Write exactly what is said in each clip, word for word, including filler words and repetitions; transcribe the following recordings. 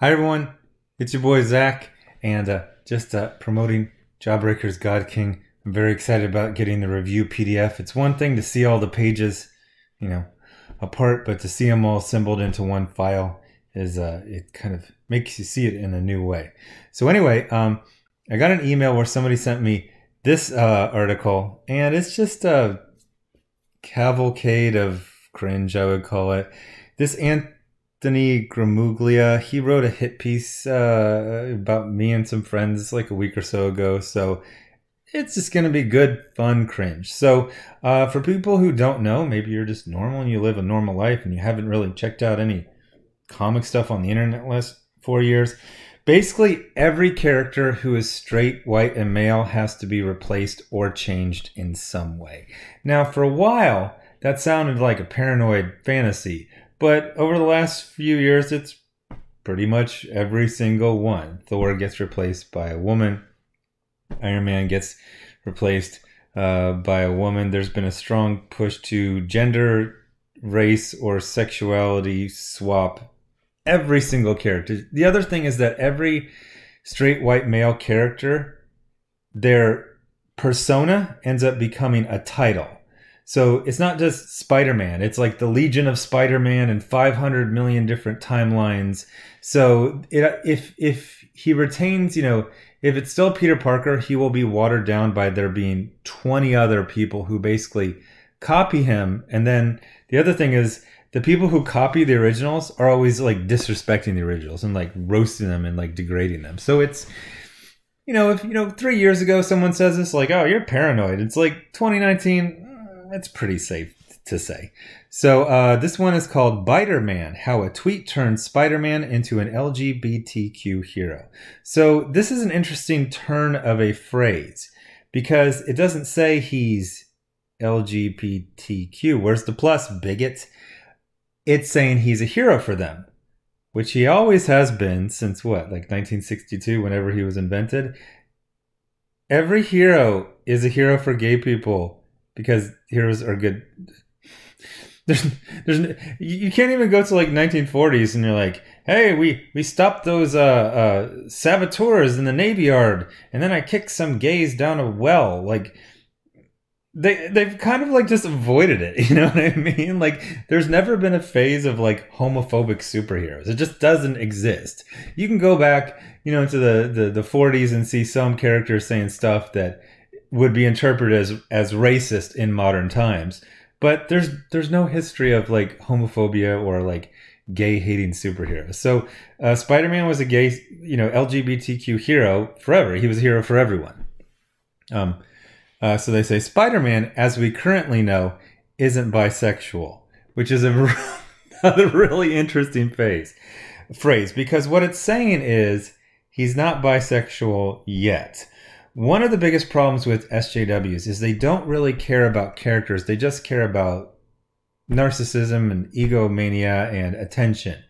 Hi everyone, it's your boy Zach, and uh, just uh, promoting Jawbreakers God King. I'm very excited about getting the review P D F. It's one thing to see all the pages, you know, apart, but to see them all assembled into one file is, uh, it kind of makes you see it in a new way. So anyway, um, I got an email where somebody sent me this uh, article, and it's just a cavalcade of cringe, I would call it. This Anthony Gramuglia, he wrote a hit piece uh, about me and some friends like a week or so ago, so it's just going to be good, fun cringe. So uh, for people who don't know, maybe you're just normal and you live a normal life and you haven't really checked out any comic stuff on the internet last four years. Basically, every character who is straight, white, and male has to be replaced or changed in some way. Now, for a while, that sounded like a paranoid fantasy, but over the last few years, it's pretty much every single one. Thor gets replaced by a woman. Iron Man gets replaced uh, by a woman. There's been a strong push to gender, race, or sexuality swap every single character. The other thing is that every straight white male character, their persona ends up becoming a title. So it's not just Spider-Man. It's like the Legion of Spider-Man and five hundred million different timelines. So it, if if he retains, you know, if it's still Peter Parker, he will be watered down by there being twenty other people who basically copy him. And then the other thing is, the people who copy the originals are always like disrespecting the originals and like roasting them and like degrading them. So it's, you know, if, you know, three years ago someone says this, like, oh, you're paranoid. It's like twenty nineteen, that's pretty safe to say. So uh, this one is called BI-DERMAN, How a Tweet Turns Spider-Man into an L G B T Q Hero. So this is an interesting turn of a phrase because it doesn't say he's L G B T Q. Where's the plus, bigot? It's saying he's a hero for them, which he always has been since what, like nineteen sixty-two, whenever he was invented. Every hero is a hero for gay people because heroes are good. There's, there's, you can't even go to like nineteen forties and you're like, hey, we, we stopped those uh, uh, saboteurs in the Navy Yard, and then I kicked some gays down a well. Like, They, they've kind of like just avoided it, you know what I mean? Like, there's never been a phase of like homophobic superheroes. It just doesn't exist. You can go back, you know, into the, the, the forties and see some characters saying stuff that would be interpreted as, as racist in modern times. But there's, there's no history of like homophobia or like gay-hating superheroes. So uh, Spider-Man was a gay, you know, L G B T Q hero forever. He was a hero for everyone. Um... Uh, so they say Spider-Man, as we currently know, isn't bisexual, which is a another really interesting phase, phrase, because what it's saying is he's not bisexual yet. One of the biggest problems with S J Ws is they don't really care about characters. They just care about narcissism and egomania and attention.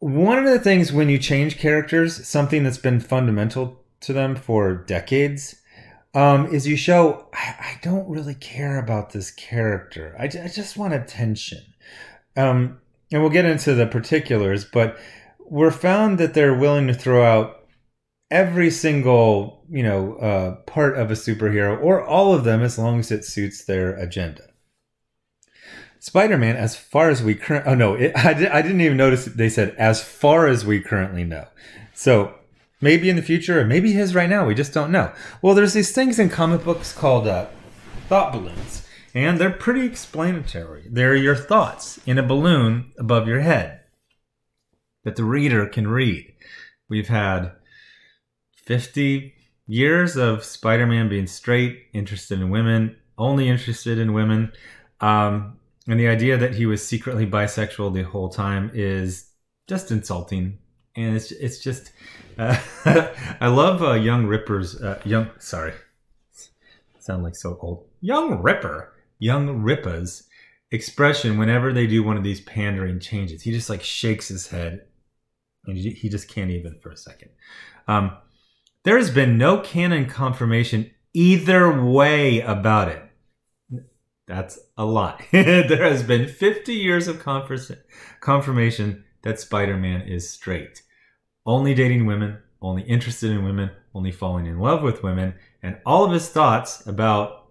One of the things when you change characters, something that's been fundamental to them for decades, Um, is you show, I, I don't really care about this character. I, I just want attention. Um, and we'll get into the particulars, but we're found that they're willing to throw out every single, you know, uh, part of a superhero, or all of them, as long as it suits their agenda. Spider-Man, as far as we currently, oh no, it, I, di I didn't even notice they said, as far as we currently know. So maybe in the future, or maybe his right now, we just don't know. Well, there's these things in comic books called uh, thought balloons, and they're pretty explanatory. They're your thoughts in a balloon above your head that the reader can read. We've had fifty years of Spider-Man being straight, interested in women, only interested in women, um, and the idea that he was secretly bisexual the whole time is just insulting. And it's it's just uh, I love uh, Young Ripper's uh, young sorry sound like so old Young Ripper Young Ripper's expression whenever they do one of these pandering changes. He just like shakes his head and he just can't even for a second. Um, there has been no canon confirmation either way about it. That's a lot. There has been fifty years of confirmation that Spider-Man is straight. Only dating women, only interested in women, only falling in love with women, and all of his thoughts about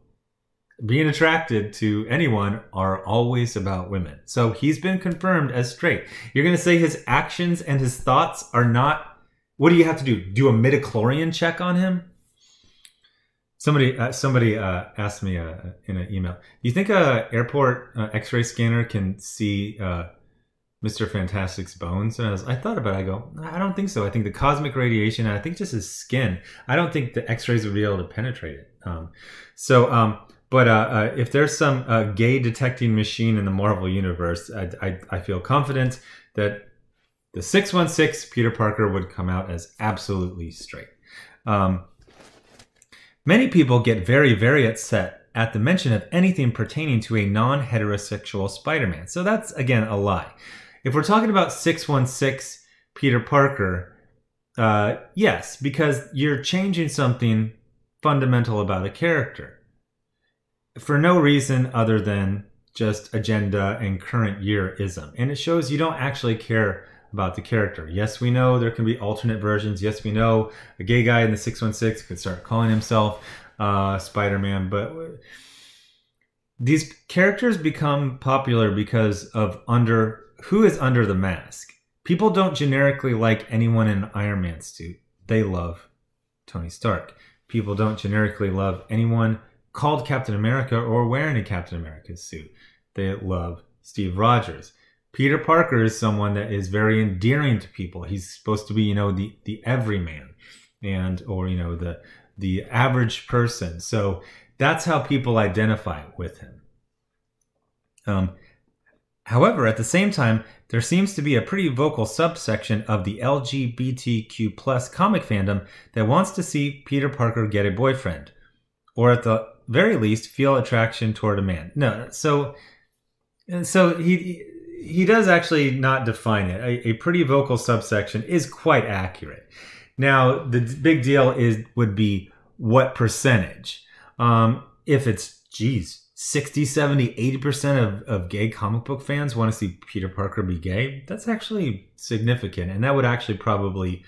being attracted to anyone are always about women. So he's been confirmed as straight. You're going to say his actions and his thoughts are not... What do you have to do? Do a midichlorian check on him? Somebody uh, somebody uh, asked me uh, in an email, do you think a airport uh, x-ray scanner can see uh, Mister Fantastic's bones? And I, was, I thought about it. I go, I don't think so. I think the cosmic radiation, and I think just his skin. I don't think the x-rays would be able to penetrate it. Um, so, um, but uh, uh, if there's some uh, gay detecting machine in the Marvel Universe, I, I, I feel confident that the six one six Peter Parker would come out as absolutely straight. Um, Many people get very, very upset at the mention of anything pertaining to a non-heterosexual Spider-Man. So that's, again, a lie. If we're talking about six one six Peter Parker, uh, yes, because you're changing something fundamental about a character for no reason other than just agenda and current yearism. And it shows you don't actually care about the character. Yes, we know there can be alternate versions. Yes, we know a gay guy in the six one six could start calling himself uh, Spider-Man, but these characters become popular because of under who is under the mask. People don't generically like anyone in an Iron Man suit. They love Tony Stark. People don't generically love anyone called Captain America or wearing a Captain America suit. They love Steve Rogers. Peter Parker is someone that is very endearing to people. He's supposed to be, you know, the the everyman, and or you know the the average person. So that's how people identify with him. Um, however, at the same time, there seems to be a pretty vocal subsection of the L G B T Q plus comic fandom that wants to see Peter Parker get a boyfriend, or at the very least, feel attraction toward a man. No, so so he. he He does actually not define it. A, a pretty vocal subsection is quite accurate. Now, the big deal is would be what percentage. Um, if it's, geez, sixty, seventy, eighty percent of, of gay comic book fans want to see Peter Parker be gay, that's actually significant. And that would actually probably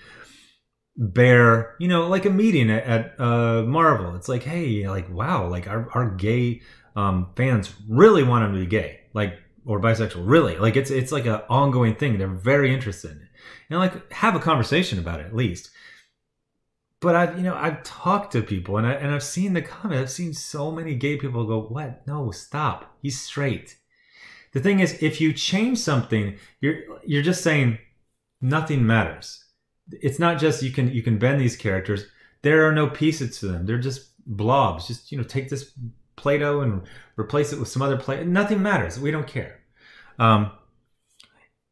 bear, you know, like a meeting at, at uh, Marvel. It's like, hey, like, wow, like our, our gay um, fans really want him to be gay. Like, or bisexual, really. Like, it's it's like an ongoing thing. They're very interested in it. And, like, have a conversation about it, at least. But, I've you know, I've talked to people, and, I, and I've seen the comment. I've seen so many gay people go, what? No, stop. He's straight. The thing is, if you change something, you're you're just saying nothing matters. It's not just you can, you can bend these characters. There are no pieces to them. They're just blobs. Just, you know, take this Play-Doh and replace it with some other play. Nothing matters. We don't care. Um,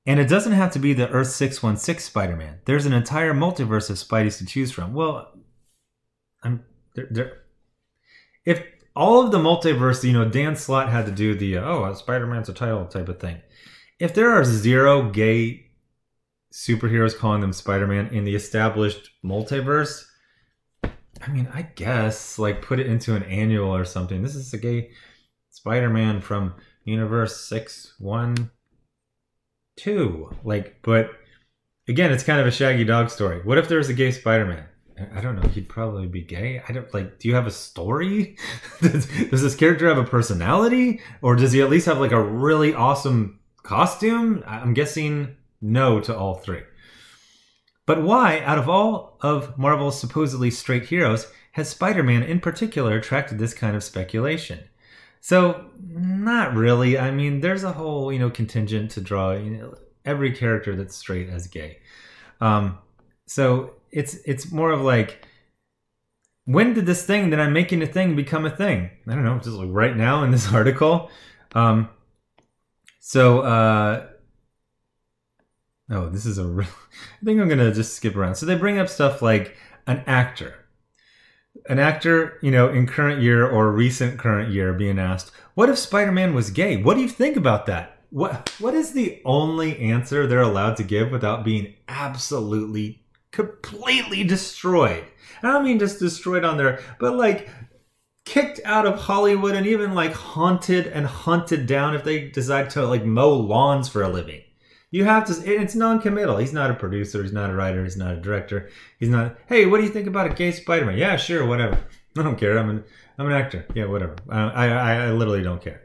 and it doesn't have to be the Earth six one six Spider-Man. There's an entire multiverse of Spideys to choose from. Well, I'm they're, they're, if all of the multiverse, you know, Dan Slott had to do the, oh, Spider-Man's a title type of thing. If there are zero gay superheroes calling them Spider-Man in the established multiverse, I mean, I guess, like, put it into an annual or something. This is a gay Spider-Man from Universe six one two. Like, but, again, it's kind of a Shaggy Dog story. What if there's a gay Spider-Man? I don't know. He'd probably be gay. I don't, like, do you have a story? does, does this character have a personality? Or does he at least have, like, a really awesome costume? I'm guessing no to all three. But why, out of all of Marvel's supposedly straight heroes, has Spider-Man in particular attracted this kind of speculation? So, not really. I mean, there's a whole, you know, contingent to draw, you know, every character that's straight as gay. Um, so, it's it's more of like, when did this thing that I'm making a thing become a thing? I don't know, just like right now in this article. Um, so, uh... Oh, this is a real... I think I'm going to just skip around. So they bring up stuff like an actor. An actor, you know, in current year or recent current year being asked, what if Spider-Man was gay? What do you think about that? What What is the only answer they're allowed to give without being absolutely, completely destroyed? And I don't mean just destroyed on their... But, like, kicked out of Hollywood and even, like, haunted and hunted down if they decide to, like, mow lawns for a living. You have to, it's non-committal. He's not a producer, he's not a writer, he's not a director. He's not, hey, what do you think about a gay Spider-Man? Yeah, sure, whatever. I don't care. I'm an, I'm an actor. Yeah, whatever. I, I, I literally don't care.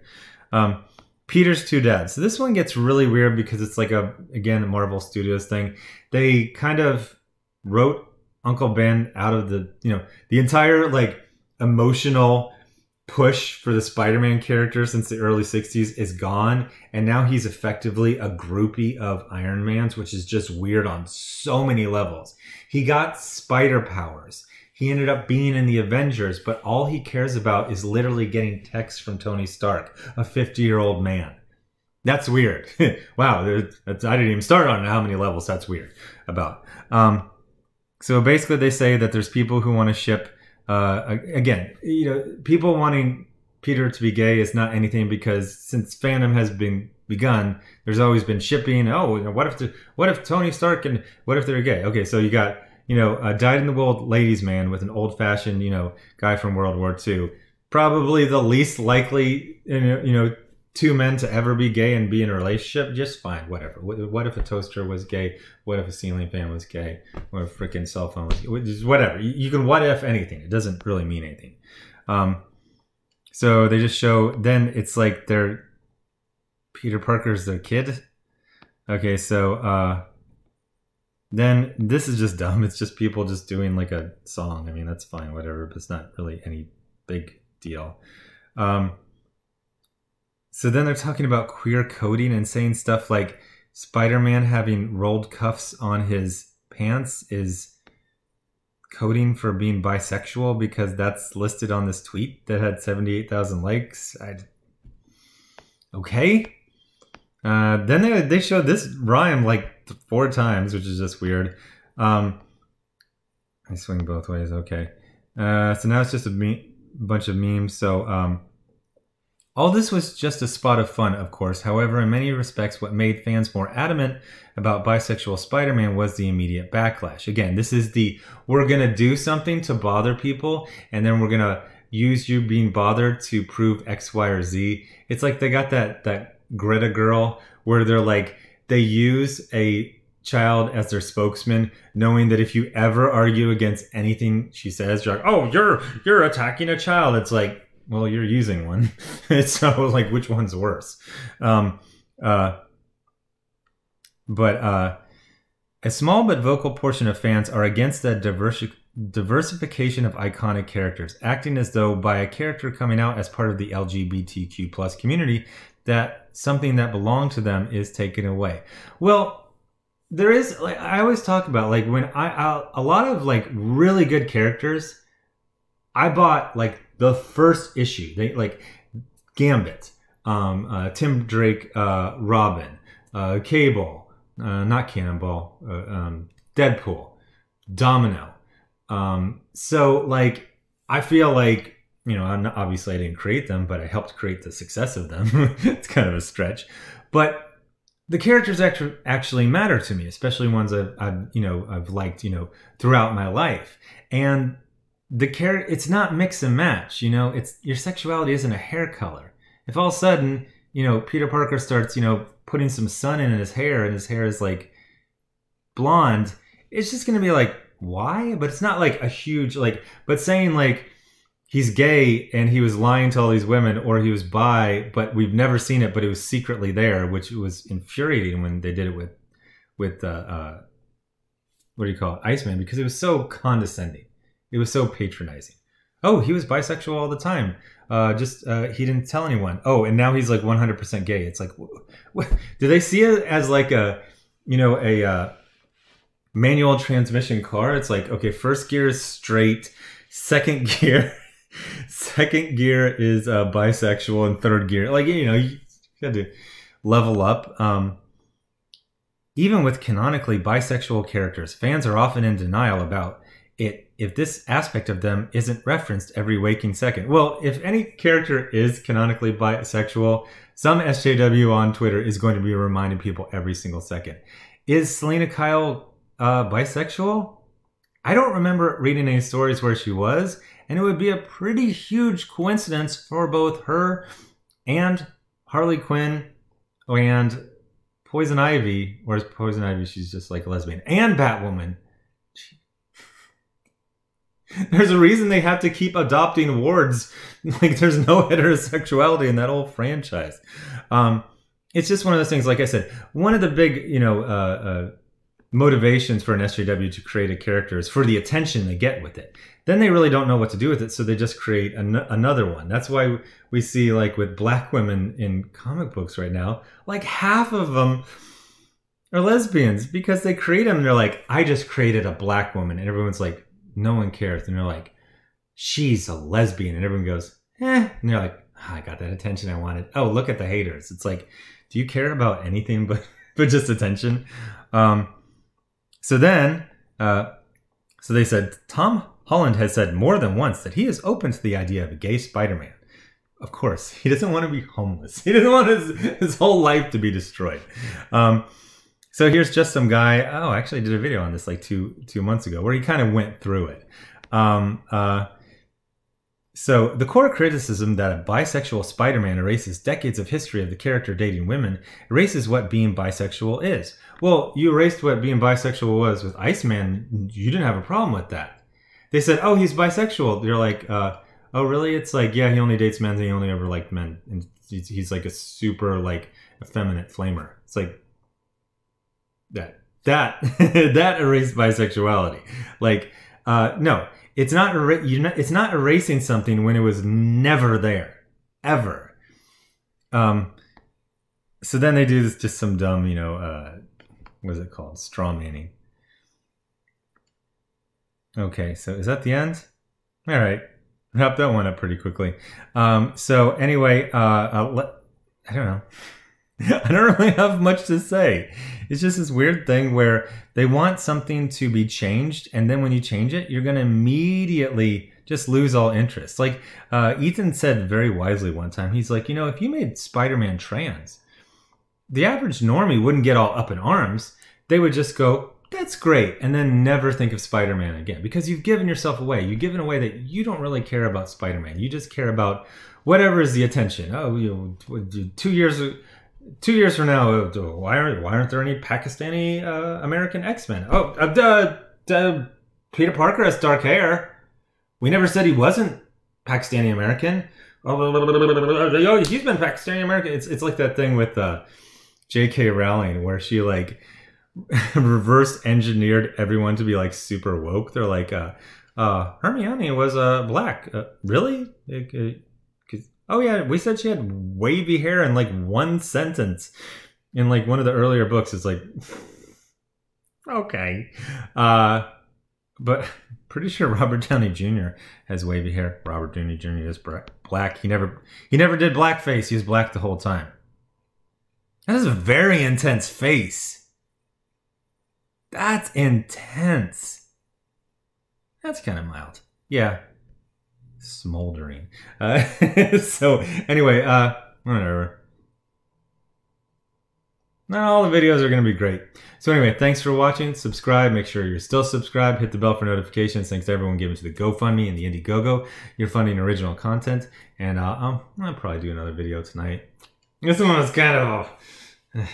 Um, Peter's two dads. So this one gets really weird because it's like a, again, a Marvel Studios thing. They kind of wrote Uncle Ben out of the, you know, the entire like emotional push for the Spider-Man character since the early sixties is gone, and now he's effectively a groupie of Iron Man's, which is just weird on so many levels. He got spider powers. He ended up being in the Avengers, but all he cares about is literally getting texts from Tony Stark, a fifty-year-old man. That's weird. Wow, that's, I didn't even start on how many levels that's weird about. Um, so basically they say that there's people who want to ship, uh, again, you know, people wanting Peter to be gay is not anything because since fandom has been begun, there's always been shipping. Oh, what if, the, what if Tony Stark and what if they're gay? Okay, so you got... You know, a dyed-in-the-wool ladies' man with an old-fashioned, you know, guy from World War Two. Probably the least likely, you know, two men to ever be gay and be in a relationship. Just fine, whatever. What if a toaster was gay? What if a ceiling fan was gay? Or a freaking cell phone was gay? Whatever. You can what if anything. It doesn't really mean anything. Um, so they just show, then it's like they're, Peter Parker's their kid. Okay, so, uh... Then this is just dumb. It's just people just doing like a song. I mean, that's fine, whatever, but it's not really any big deal. Um, so then they're talking about queer coding and saying stuff like Spider-Man having rolled cuffs on his pants is coding for being bisexual because that's listed on this tweet that had seventy-eight thousand likes. I'd... Okay. Uh, then they, they showed this rhyme like four times, which is just weird. Um, I swing both ways, okay. Uh, so now it's just a me bunch of memes. So um, all this was just a spot of fun, of course. However, in many respects, what made fans more adamant about bisexual Spider-Man was the immediate backlash. Again, this is the, we're going to do something to bother people, and then we're going to use you being bothered to prove X, Y, or Z. It's like they got that that Greta girl where they're like they use a child as their spokesman, knowing that if you ever argue against anything she says, you're like, oh, you're you're attacking a child. It's like, well, you're using one. So like, which one's worse? Um, uh, but uh, a small but vocal portion of fans are against that diversi diversification of iconic characters, acting as though by a character coming out as part of the L G B T Q plus community, that something that belonged to them is taken away. Well, there is, like, I always talk about, like, when I, I, a lot of, like, really good characters, I bought, like, the first issue. They, like, Gambit, um, uh, Tim Drake, uh, Robin, uh, Cable, uh, not Cannonball, uh, um, Deadpool, Domino. Um, so, like, I feel like, you know, I'm not, obviously I didn't create them, but I helped create the success of them. It's kind of a stretch. But the characters actually, actually matter to me, especially ones I've, I've, you know, I've liked, you know, throughout my life. And the character, it's not mix and match, you know, it's, your sexuality isn't a hair color. If all of a sudden, you know, Peter Parker starts, you know, putting some sun in his hair and his hair is like blonde, it's just going to be like, why? But it's not like a huge, like, but saying like, he's gay and he was lying to all these women, or he was bi, but we've never seen it, but it was secretly there, which was infuriating when they did it with, with uh, uh, what do you call it, Iceman, because it was so condescending. It was so patronizing. Oh, he was bisexual all the time. Uh, just, uh, he didn't tell anyone. Oh, and now he's like one hundred percent gay. It's like, what? Do they see it as like a, you know, a uh, manual transmission car? It's like, okay, first gear is straight, second gear... Second gear is uh, bisexual, and third gear, like, you know, you got to level up. Um, even with canonically bisexual characters, fans are often in denial about it if this aspect of them isn't referenced every waking second. Well, if any character is canonically bisexual, some S J W on Twitter is going to be reminding people every single second. Is Selena Kyle uh, bisexual? I don't remember reading any stories where she was. And it would be a pretty huge coincidence for both her and Harley Quinn and Poison Ivy, whereas Poison Ivy, she's just like a lesbian. And Batwoman. There's a reason they have to keep adopting wards. Like, there's no heterosexuality in that whole franchise. Um, it's just one of those things, like I said, one of the big, you know, uh, uh, motivations for an S J W to create a character is for the attention they get with it. Then they really don't know what to do with it, so they just create an another one. That's why we see, like, with black women in comic books right now, like, half of them are lesbians because they create them and they're like, I just created a black woman. And everyone's like, no one cares. And they're like, she's a lesbian. And everyone goes, eh. And they're like, oh, I got that attention I wanted. Oh, look at the haters. It's like, do you care about anything but, but just attention? Um, so then, uh, so they said, Tom Holland has said more than once that he is open to the idea of a gay Spider-Man. Of course, he doesn't want to be homeless. He doesn't want his, his whole life to be destroyed. Um, so here's just some guy. Oh, I actually did a video on this like two two months ago where he kind of went through it. Um, uh, so the core criticism that a bisexual Spider-Man erases decades of history of the character dating women erases what being bisexual is. Well, you erased what being bisexual was with Iceman. You didn't have a problem with that. They said, oh, he's bisexual. They're like, uh, oh, really? It's like, yeah, he only dates men. And he only ever liked men. And he's, he's like a super, like, effeminate flamer. It's like, that, that, that erased bisexuality. Like, uh, no, it's not, you're not, it's not erasing something when it was never there, ever. Um, so then they do this, just some dumb, you know, uh, what is it called? Straw manning. Okay, so is that the end? All right, wrap that one up pretty quickly. Um, so anyway, uh, uh, I don't know. I don't really have much to say. It's just this weird thing where they want something to be changed, and then when you change it, you're going to immediately just lose all interest. Like uh, Ethan said very wisely one time, he's like, you know, if you made Spider-Man trans, the average normie wouldn't get all up in arms. They would just go, that's great, and then never think of Spider-Man again, because you've given yourself away. You've given away that you don't really care about Spider-Man. You just care about whatever is the attention. Oh, you know, two years, two years from now, why aren't why aren't there any Pakistani uh, American X-Men? Oh, uh, uh, uh, Peter Parker has dark hair. We never said he wasn't Pakistani American. Oh, he's been Pakistani American. It's it's like that thing with uh, J K Rowling where she like. reverse engineered everyone to be like super woke. They're like, uh, uh, Hermione was uh, black. Uh, really? It, it, it, oh yeah, we said she had wavy hair in like one sentence in like one of the earlier books. It's like, okay. Uh, but pretty sure Robert Downey Junior has wavy hair. Robert Downey Junior is black. He never, he never did blackface. He was black the whole time. That is a very intense face. That's intense. That's kind of mild. Yeah. Smoldering. Uh, so anyway, uh, whatever. Not all the videos are going to be great. So anyway, thanks for watching. Subscribe. Make sure you're still subscribed. Hit the bell for notifications. Thanks to everyone giving to the GoFundMe and the Indiegogo. You're funding original content. And uh, I'll, I'll probably do another video tonight. This one was kind of... Uh,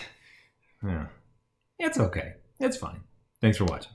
yeah. It's okay. It's fine. Thanks for watching.